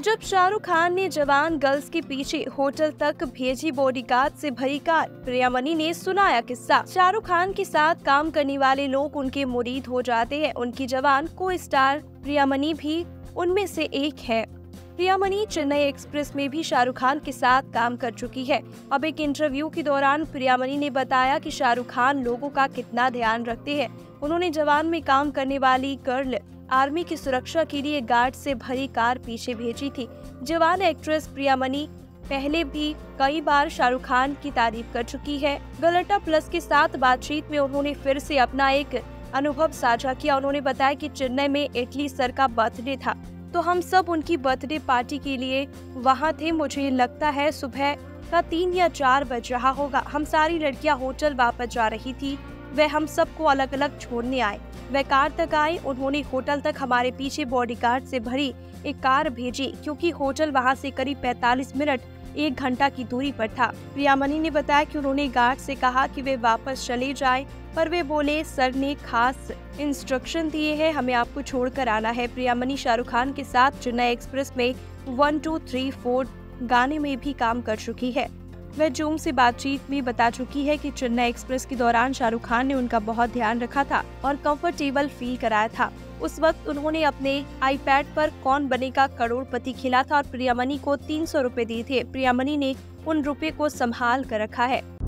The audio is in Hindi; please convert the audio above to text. जब शाहरुख खान ने जवान गर्ल्स के पीछे होटल तक भेजी बॉडीगार्ड से भरी कार, प्रियामणि ने सुनाया किस्सा। शाहरुख खान के साथ काम करने वाले लोग उनके मुरीद हो जाते हैं। उनकी जवान को स्टार प्रियामणि भी उनमें से एक है। प्रियामणि चेन्नई एक्सप्रेस में भी शाहरुख खान के साथ काम कर चुकी है। अब एक इंटरव्यू के दौरान प्रियामणि ने बताया कि शाहरुख खान लोगों का कितना ध्यान रखते हैं। उन्होंने जवान में काम करने वाली गर्ल आर्मी की सुरक्षा के लिए गार्ड से भरी कार पीछे भेजी थी। जवान एक्ट्रेस प्रियामणि पहले भी कई बार शाहरुख खान की तारीफ कर चुकी है। गलटा प्लस के साथ बातचीत में उन्होंने फिर से अपना एक अनुभव साझा किया। उन्होंने बताया कि चेन्नई में एटली सर का बर्थडे था, तो हम सब उनकी बर्थडे पार्टी के लिए वहाँ थे। मुझे लगता है सुबह का 3 या 4 बज रहा होगा। हम सारी लड़कियाँ होटल वापस जा रही थी। वह हम सबको अलग अलग छोड़ने आए। वह कार तक आए। उन्होंने होटल तक हमारे पीछे बॉडीगार्ड से भरी एक कार भेजी, क्योंकि होटल वहां से करीब 45 मिनट 1 घंटा की दूरी पर था। प्रियामणि ने बताया कि उन्होंने गार्ड से कहा कि वे वापस चले जाएं, पर वे बोले सर ने खास इंस्ट्रक्शन दिए हैं, हमें आपको छोड़कर आना है। प्रियामणि शाहरुख खान के साथ चेन्नई एक्सप्रेस में 1 2 3 4 गाने में भी काम कर चुकी है। वह जूम से बातचीत में बता चुकी है कि चेन्नई एक्सप्रेस के दौरान शाहरुख खान ने उनका बहुत ध्यान रखा था और कंफर्टेबल फील कराया था। उस वक्त उन्होंने अपने आईपैड पर कौन बने का करोड़पति खेला था और प्रियामणि को 300 रुपए दिए थे। प्रियामणि ने उन रुपए को संभाल कर रखा है।